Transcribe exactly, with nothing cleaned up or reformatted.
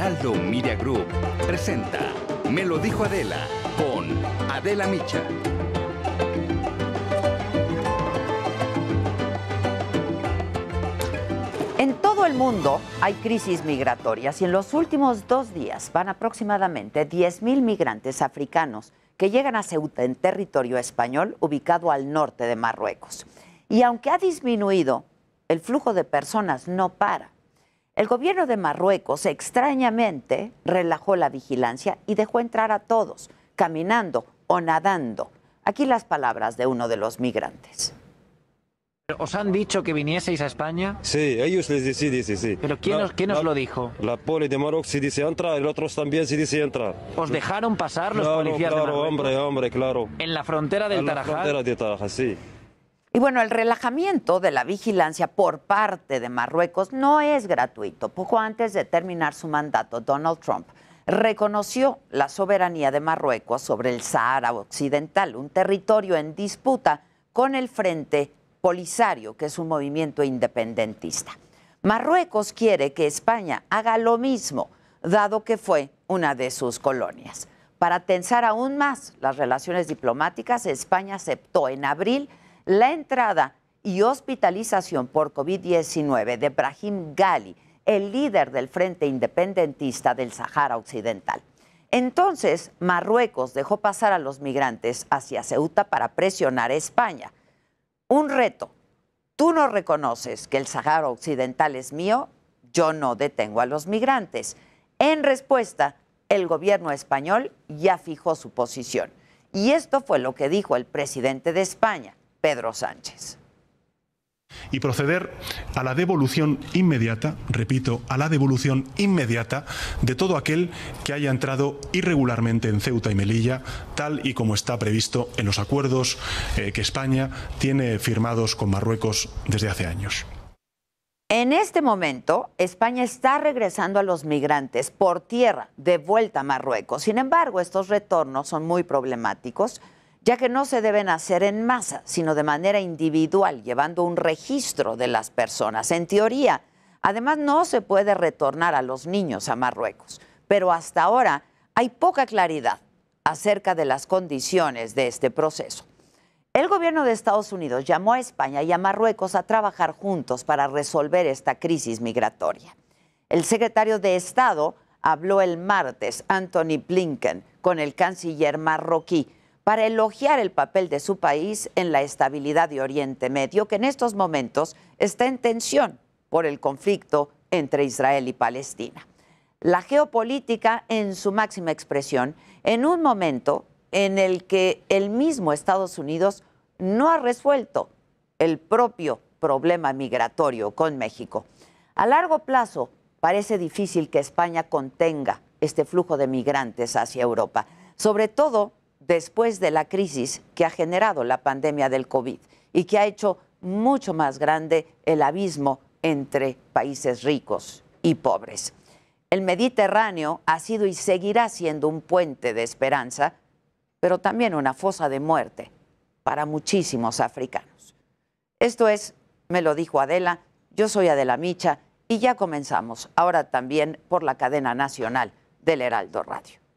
Heraldo Media Group presenta Me lo dijo Adela con Adela Micha. En todo el mundo hay crisis migratorias y en los últimos dos días van aproximadamente diez mil migrantes africanos que llegan a Ceuta en territorio español ubicado al norte de Marruecos. Y aunque ha disminuido, el flujo de personas no para. El gobierno de Marruecos extrañamente relajó la vigilancia y dejó entrar a todos, caminando o nadando. Aquí las palabras de uno de los migrantes. ¿Os han dicho que vinieseis a España? Sí, ellos les dicen, sí, sí, sí. ¿Pero quién, la, os, quién la, os lo dijo? La poli de Marruecos sí dice entrar, el otro también sí dice entrar. ¿Os dejaron pasar los claro, policías claro, de Marruecos? Hombre, hombre, claro. ¿En la frontera del Tarajal? En la frontera de Tarajal, sí. Y bueno, el relajamiento de la vigilancia por parte de Marruecos no es gratuito. Poco antes de terminar su mandato, Donald Trump reconoció la soberanía de Marruecos sobre el Sáhara Occidental, un territorio en disputa con el Frente Polisario, que es un movimiento independentista. Marruecos quiere que España haga lo mismo, dado que fue una de sus colonias. Para tensar aún más las relaciones diplomáticas, España aceptó en abril la entrada y hospitalización por COVID diecinueve de Brahim Ghali, el líder del Frente Independentista del Sahara Occidental. Entonces, Marruecos dejó pasar a los migrantes hacia Ceuta para presionar a España. Un reto: tú no reconoces que el Sahara Occidental es mío, yo no detengo a los migrantes. En respuesta, el gobierno español ya fijó su posición. Y esto fue lo que dijo el presidente de España, Pedro Sánchez. Y proceder a la devolución inmediata, repito, a la devolución inmediata de todo aquel que haya entrado irregularmente en Ceuta y Melilla, tal y como está previsto en los acuerdos eh, que España tiene firmados con Marruecos desde hace años. En este momento, España está regresando a los migrantes por tierra de vuelta a Marruecos. Sin embargo, estos retornos son muy problemáticos, ya que no se deben hacer en masa, sino de manera individual, llevando un registro de las personas. En teoría, además, no se puede retornar a los niños a Marruecos, pero hasta ahora hay poca claridad acerca de las condiciones de este proceso. El gobierno de Estados Unidos llamó a España y a Marruecos a trabajar juntos para resolver esta crisis migratoria. El secretario de Estado habló el martes, Anthony Blinken, con el canciller marroquí, para elogiar el papel de su país en la estabilidad de Oriente Medio, que en estos momentos está en tensión por el conflicto entre Israel y Palestina. La geopolítica en su máxima expresión, en un momento en el que el mismo Estados Unidos no ha resuelto el propio problema migratorio con México. A largo plazo, parece difícil que España contenga este flujo de migrantes hacia Europa, sobre todo después de la crisis que ha generado la pandemia del COVID y que ha hecho mucho más grande el abismo entre países ricos y pobres. El Mediterráneo ha sido y seguirá siendo un puente de esperanza, pero también una fosa de muerte para muchísimos africanos. Esto es Me lo dijo Adela, yo soy Adela Micha y ya comenzamos ahora también por la cadena nacional del Heraldo Radio.